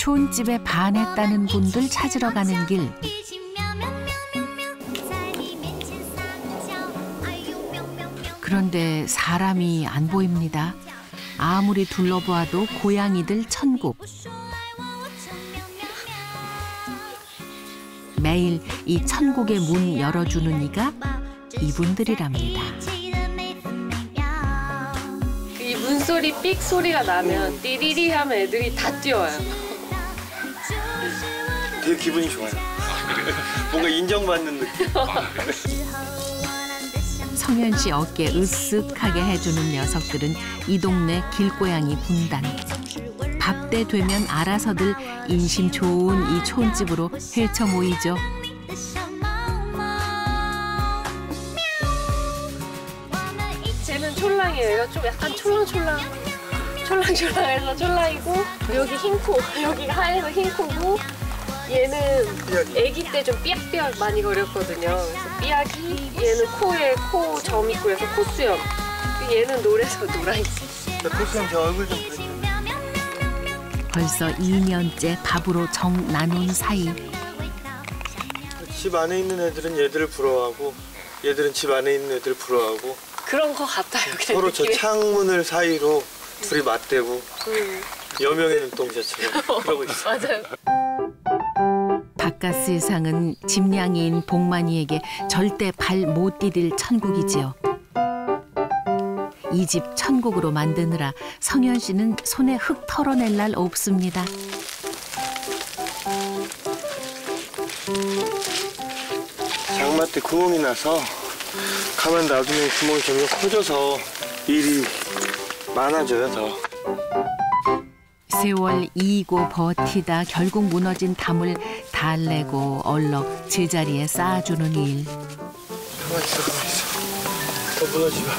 촌집에 반했다는 분들 찾으러 가는 길. 그런데 사람이 안 보입니다. 아무리 둘러보아도 고양이들 천국. 매일 이 천국의 문 열어주는 이가 이분들이랍니다. 이 문소리 삑 소리가 나면 띠리리 하면 애들이 다 뛰어와요. 되게 기분이 좋아요. 뭔가 인정받는 느낌. 성현 씨 어깨 으쓱하게 해주는 녀석들은 이 동네 길고양이 분단. 밥때 되면 알아서들 인심 좋은 이 촌집으로 헤쳐 모이죠. 쟤는 촐랑이에요. 좀 약간 촐랑촐랑해서 촐랑이고, 여기 흰코, 여기 하얘서 흰코고, 얘는 아기 때 좀 삐약삐약 많이 거렸거든요. 그래서 삐약이, 얘는 코에 코 점 있고 해서 코수염, 얘는 노래서 노랑이. 코수염 저 얼굴 좀 보여주세요. 벌써 2년째 밥으로 정 나눈 사이. 집 안에 있는 애들은 얘들을 부러워하고, 얘들은 집 안에 있는 애들을 부러워하고. 그런 거 같아요. 서로 저 창문을 사이로 둘이 맞대고 여명의 눈동자처럼 그러고 있어요. 맞아요. 바깥 세상은 집냥이인 복만이에게 절대 발 못 디딜 천국이지요. 이 집 천국으로 만드느라 성현 씨는 손에 흙 털어낼 날 없습니다. 장마 때 구멍이 나서 가만 놔두면 구멍이 점점 커져서 일이 많아져요, 더. 세월 이고 버티다 결국 무너진 담을 달래고 얼렁 제자리에 쌓아주는 일. 가만 있어, 가만 있어. 더 무너지 마.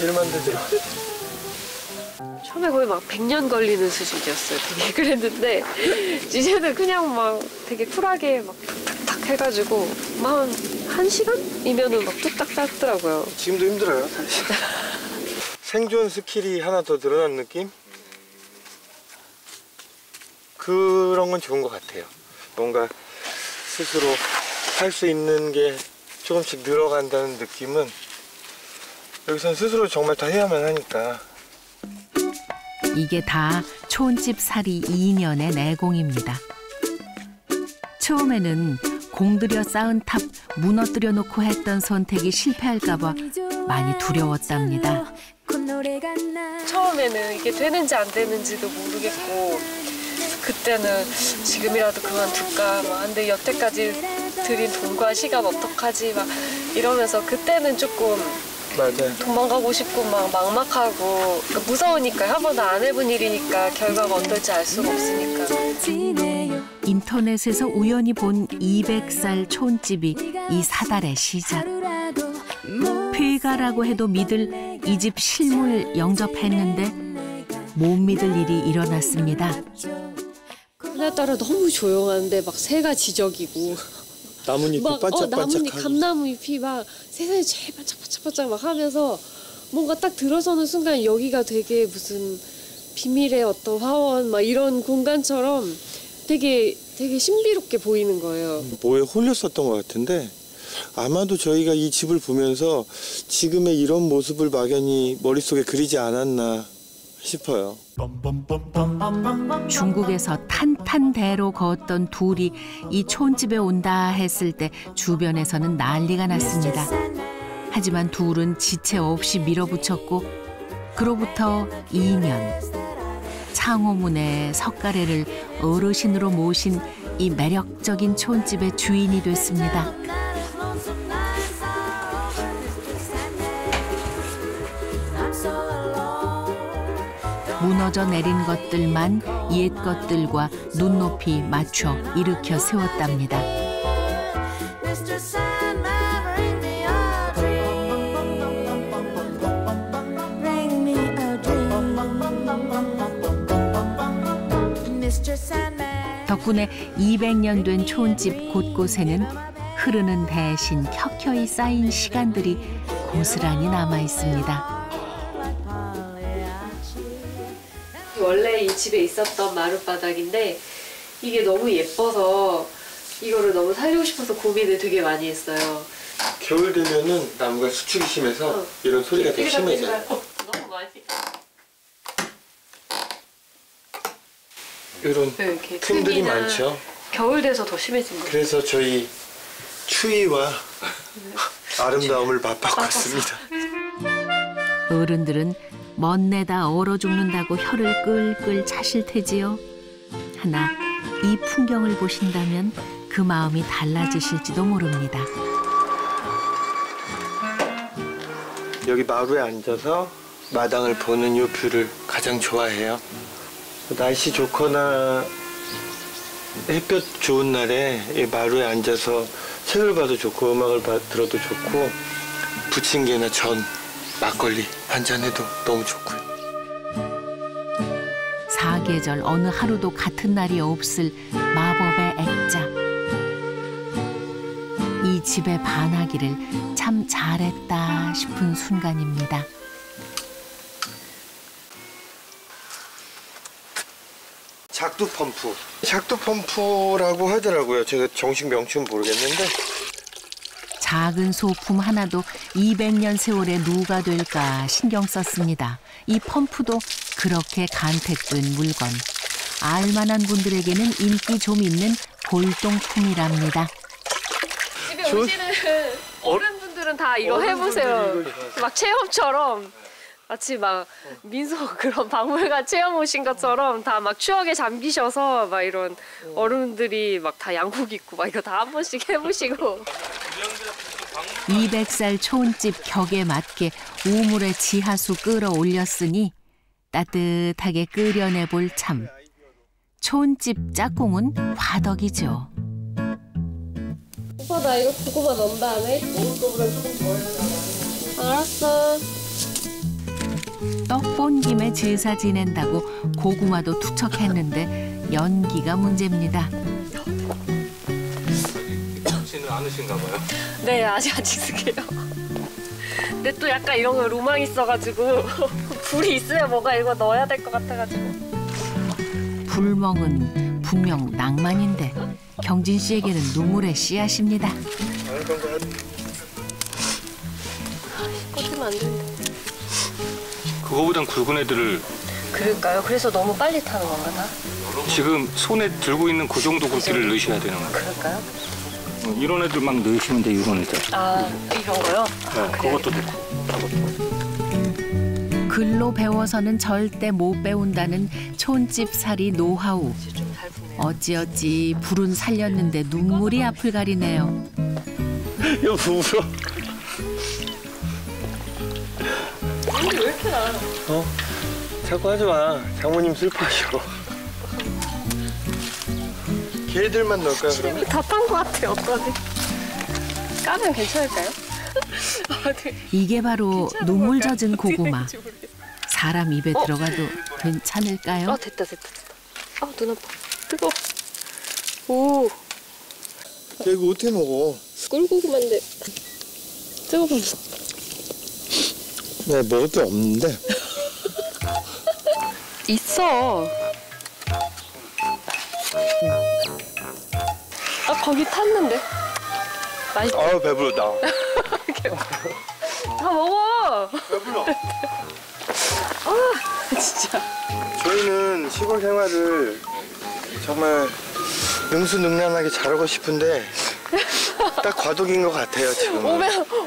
일만 되더라. 처음에 거의 막 100년 걸리는 수준이었어요. 되게 그랬는데 이제는 그냥 막 되게 쿨하게 막 탁탁탁 해가지고 막 한 시간이면은 막 뚝딱 닦더라고요. 지금도 힘들어요, 사실. 생존 스킬이 하나 더 늘어난 느낌? 그런 건 좋은 것 같아요. 뭔가 스스로 할 수 있는 게 조금씩 늘어간다는 느낌은 여기서는 스스로 정말 다 해야만 하니까. 이게 다 촌집 살이 2년의 내공입니다. 처음에는 공들여 쌓은 탑 무너뜨려 놓고 했던 선택이 실패할까 봐 많이 두려웠답니다. 처음에는 이게 되는지 안 되는지도 모르겠고, 그때는 지금이라도 그만둘까, 막 근데 여태까지 들인 돈과 시간 어떡하지, 막 이러면서 그때는 조금 맞아요. 도망가고 싶고 막 막막하고, 그러니까 무서우니까 한 번도 안 해본 일이니까 결과가 어떨지 알 수가 없으니까. 인터넷에서 우연히 본 200살 촌집이 이 사달의 시작. 폐가라고 해도 믿을 이 집 실물 영접했는데 못 믿을 일이 일어났습니다. 그날따라 너무 조용한데 막 새가 지저귀고 나뭇잎이 반짝반짝하고 나뭇잎, 감나무잎이 막 세상에 제일 반짝반짝반짝 막 하면서, 뭔가 딱 들어서는 순간 여기가 되게 무슨 비밀의 어떤 화원 막 이런 공간처럼 되게 신비롭게 보이는 거예요. 뭐에 홀렸었던 것 같은데, 아마도 저희가 이 집을 보면서 지금의 이런 모습을 막연히 머릿속에 그리지 않았나 싶어요. 중국에서 탄탄대로 걷던 둘이 이 촌집에 온다 했을 때 주변에서는 난리가 났습니다. 하지만 둘은 지체 없이 밀어붙였고, 그로부터 2년. 창호문의 석가래를 어르신으로 모신 이 매력적인 촌집의 주인이 됐습니다. 무너져 내린 것들만 옛 것들과 눈높이 맞춰 일으켜 세웠답니다. 덕분에 200년 된 촌집 곳곳에는 흐르는 대신 켜켜이 쌓인 시간들이 고스란히 남아 있습니다. 원래 이 집에 있었던 마룻바닥인데 이게 너무 예뻐서 이거를 너무 살리고 싶어서 고민을 되게 많이 했어요. 겨울 되면은 나무가 수축이 심해서 이런 소리가 되게 심해져요. 너무 많이. 이런 네, 틈들이 많죠. 겨울 돼서 더 심해진 거예요. 그래서 저희 추위와 아름다움을 맞바꿨습니다. 어른들은 멋내다 얼어 죽는다고 혀를 끌끌 차실 테지요. 하나 이 풍경을 보신다면 그 마음이 달라지실지도 모릅니다. 여기 마루에 앉아서 마당을 보는 이 뷰를 가장 좋아해요. 날씨 좋거나 햇볕 좋은 날에 이 마루에 앉아서 책을 봐도 좋고 음악을 들어도 좋고 부침개나 전, 막걸리 한 잔해도 너무 좋고요. 사계절 어느 하루도 같은 날이 없을 마법의 액자. 이 집에 반하기를 참 잘했다 싶은 순간입니다. 작두펌프. 작두펌프라고 하더라고요. 제가 정식 명칭은 모르겠는데. 작은 소품 하나도 200년 세월에 누가 될까 신경 썼습니다. 이 펌프도 그렇게 간택된 물건. 알만한 분들에게는 인기 좀 있는 골동품이랍니다. 집에 오시는 어른분들은 다 이거 해보세요. 막 체험처럼. 마치 막 민속 그런 박물관 체험 오신 것처럼 다 막 추억에 잠기셔서 막 이런 어른들이 막 다 양복 입고 막 이거 다 한 번씩 해보시고. 200살 초운집 격에 맞게 우물에 지하수 끌어올렸으니 따뜻하게 끓여내볼 참. 초운집 짝꿍은 화덕이죠. 오빠 나 이거 고구마 넣은 다음에 먹을 거보다 조금 더 해달라. 알았어. 떡 본 김에 제사 지낸다고 고구마도 투척했는데 연기가 문제입니다. 혹시는 안 오신가 봐요? 네, 아직 안 익숙해요. 근데 또 약간 이런 거 로망이 있어가지고 불이 있으면 뭐가 이거 넣어야 될 것 같아가지고. 불멍은 분명 낭만인데 경진 씨에게는 눈물의 씨앗입니다. 꺼지면 안 된다. 그거보단 굵은 애들을. 그럴까요? 그래서 너무 빨리 타는 건가 다? 지금 손에 들고 있는 그 정도 굵기를 넣으셔야 되는 거예요. 그럴까요? 이런 애들 막 넣으시면 돼요, 이런 애들. 아, 이런 거요? 네, 아, 그것도 넣고. 글로 배워서는 절대 못 배운다는 촌집살이 노하우. 어찌어찌 불은 살렸는데 눈물이 앞을 가리네요. 야, 부부러. 왜 이렇게 나? 자꾸 하지 마. 장모님 슬퍼하시고. 걔들만 넣을까요, 그러면? 다 탄 것 같아요, 어떠지? 까면 괜찮을까요? 이게 바로 눈물 젖은 고구마. 사람 입에 들어가도 괜찮을까요? 됐다, 됐다, 됐다. 아, 눈 아파. 뜨거워. 오. 야, 이거 어떻게 먹어? 꿀고구마인데. 뜨거워. 네, 먹을 게 없는데. 있어. 아, 거기 탔는데. 맛있다. 아, 배부르다. 다 먹어. 배불러. 아, 진짜. 저희는 시골 생활을 정말 능수능란하게 잘하고 싶은데 딱 과도기인 것 같아요, 지금.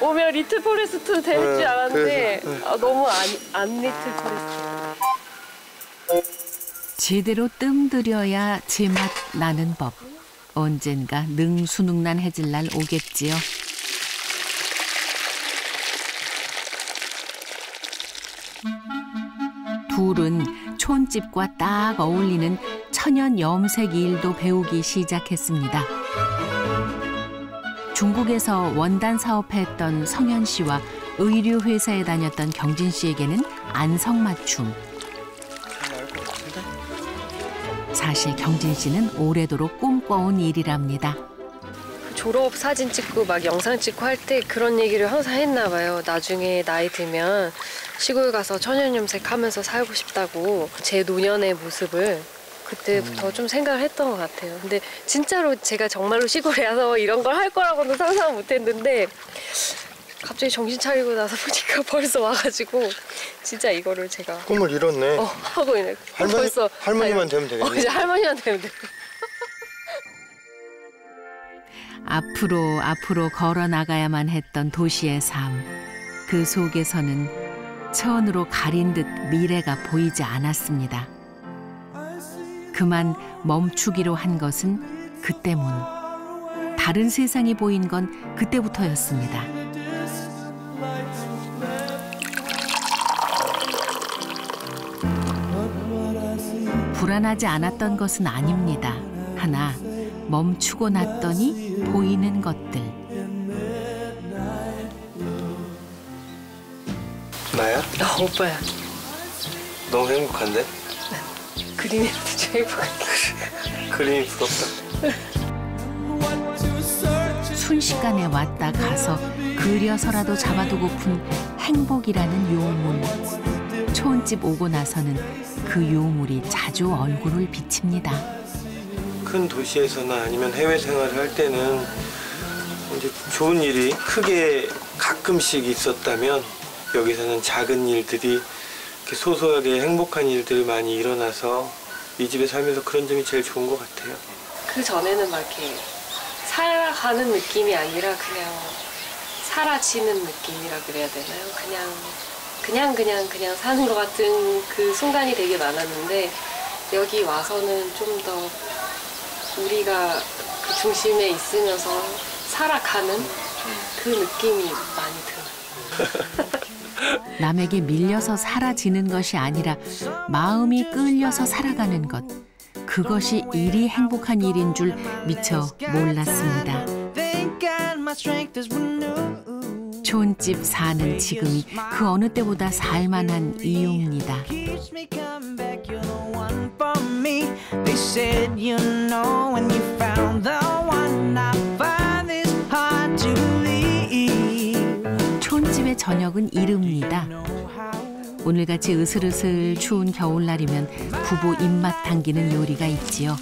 오면 리틀 포레스트 될 줄 알았는데 그래서, 아, 너무 안 리틀 포레스트. 제대로 뜸들여야 제맛 나는 법. 언젠가 능수능란해질 날 오겠지요. 둘은 촌집과 딱 어울리는 천연 염색 일도 배우기 시작했습니다. 중국에서 원단 사업했던 성현 씨와 의류 회사에 다녔던 경진 씨에게는 안성맞춤. 사실 경진 씨는 오래도록 꿈꿔온 일이랍니다. 졸업 사진 찍고 막 영상 찍고 할 때 그런 얘기를 항상 했나 봐요. 나중에 나이 들면 시골 가서 천연염색 하면서 살고 싶다고 제 노년의 모습을 그때부터 좀 생각을 했던 것 같아요. 근데 진짜로 제가 정말로 시골에 와서 이런 걸 할 거라고는 상상 못 했는데 갑자기 정신 차리고 나서 보니까 벌써 와가지고 진짜 이거를 제가 꿈을 이뤘네. 하고 있네. 할머니만 되면 되겠네. 이제 할머니만 되면 돼. 앞으로 걸어나가야만 했던 도시의 삶. 그 속에서는 천으로 가린 듯 미래가 보이지 않았습니다. 그만 멈추기로 한 것은 그 때문. 다른 세상이 보인 건 그때부터였습니다. 불안하지 않았던 것은 아닙니다. 하나, 멈추고 났더니 보이는 것들. 나야? 오빠야. 너무 행복한데? 그림이 제일 부럽다. 그림이 부럽다. 순식간에 왔다 가서 그려서라도 잡아두고픈 행복이라는 요물. 초원집 오고 나서는 그 요물이 자주 얼굴을 비칩니다. 큰 도시에서나 아니면 해외 생활을 할 때는 이제 좋은 일이 크게 가끔씩 있었다면 여기서는 작은 일들이 이렇게 소소하게 행복한 일들이 많이 일어나서 이 집에 살면서 그런 점이 제일 좋은 것 같아요. 그 전에는 막 이렇게 살아가는 느낌이 아니라 그냥 사라지는 느낌이라 그래야 되나요? 그냥 사는 것 같은 그 순간이 되게 많았는데 여기 와서는 좀 더 우리가 그 중심에 있으면서 살아가는 그 느낌이 많이 들어요. 남에게 밀려서 사라지는 것이 아니라 마음이 끌려서 살아가는 것. 그것이 일이 행복한 일인 줄 미처 몰랐습니다. 촌집 사는 지금이 그 어느 때보다 살만한 이유입니다. 촌집의 저녁은 이릅니다. 오늘같이 으슬으슬 추운 겨울날이면 부부 입맛 당기는 요리가 있지요.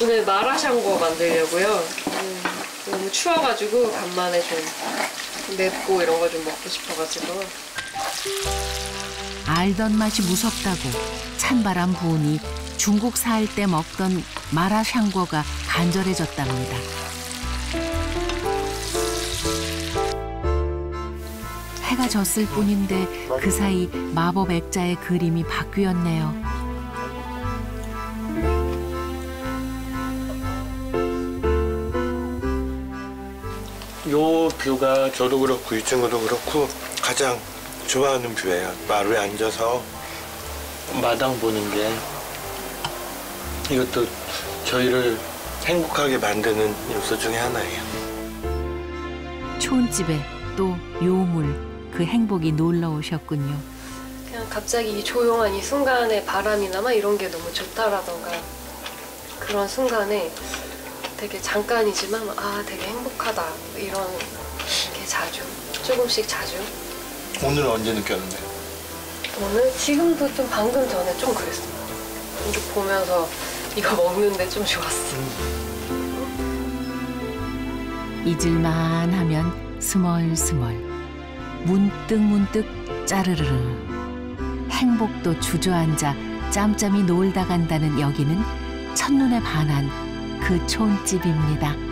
오늘 마라샹궈 만들려고요. 너무 추워가지고 간만에 좀 맵고 이런 거 좀 먹고 싶어가지고. 알던 맛이 무섭다고 찬바람 부으니 중국 살 때 먹던 마라샹궈가 간절해졌답니다. 해가 졌을 뿐인데 그 사이 마법 액자의 그림이 바뀌었네요. 요 뷰가 저도 그렇고 이층으로 그렇고 가장 좋아하는 뷰예요. 마루에 앉아서 마당 보는 게 이것도 저희를 행복하게 만드는 요소 중에 하나예요. 촌집에 또 요물. 그 행복이 놀러 오셨군요. 그냥 갑자기 이 조용한 이 순간의 바람이나 막 이런 게 너무 좋다라던가 그런 순간에 되게 잠깐이지만 아 되게 행복하다 이런 게 자주 조금씩 자주. 오늘 언제 느꼈는데? 오늘? 지금도 좀 방금 전에 좀 그랬어. 이거 보면서 이거 먹는데 좀 좋았어. 잊을만 하면 스멀스멀. 문득문득 짜르르르. 행복도 주저앉아 짬짬이 놀다 간다는 여기는 첫눈에 반한 그 촌집입니다.